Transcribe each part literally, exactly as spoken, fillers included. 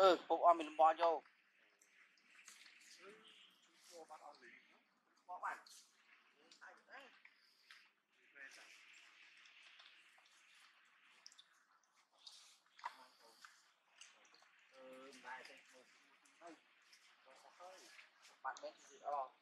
Ừ, phụ ông mình bỏ vô. Bạn biết gì đó.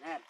Man.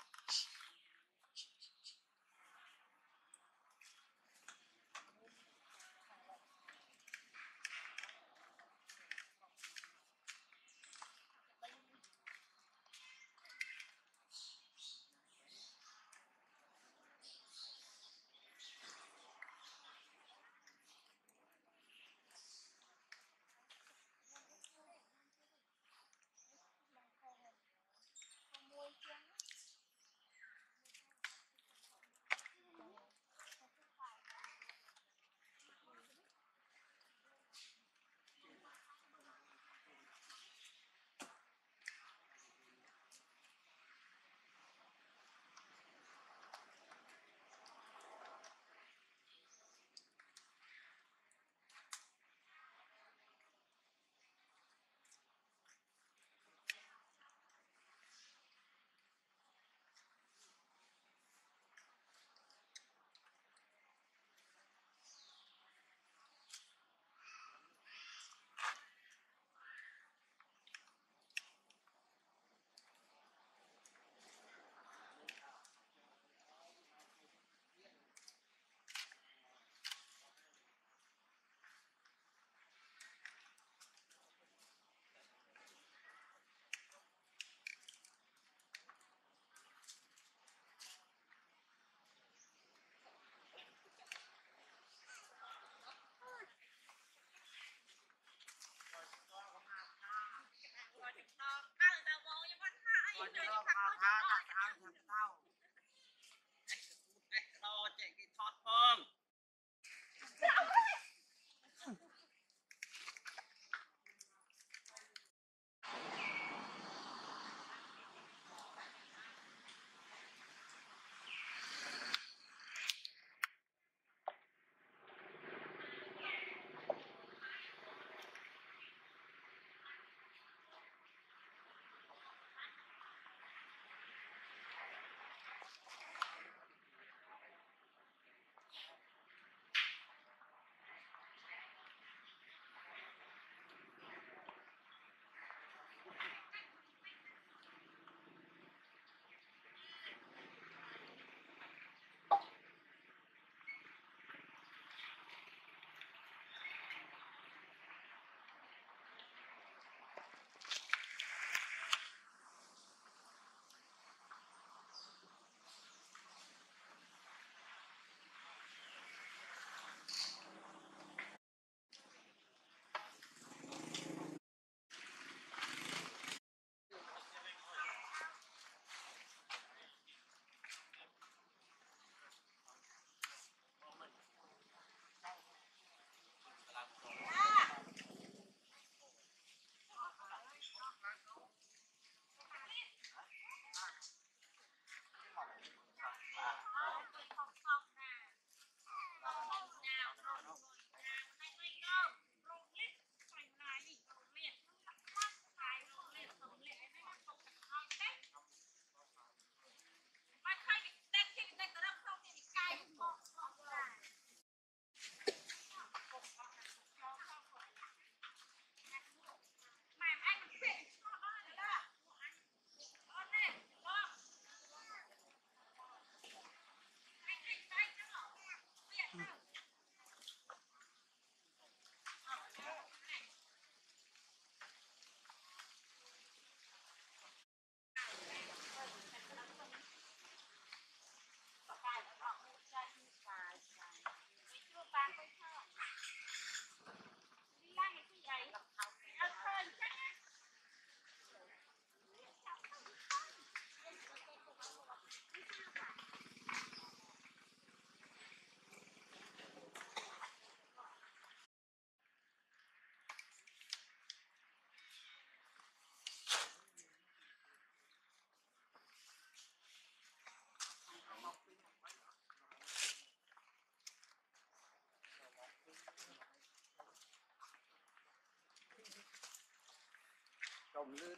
problem.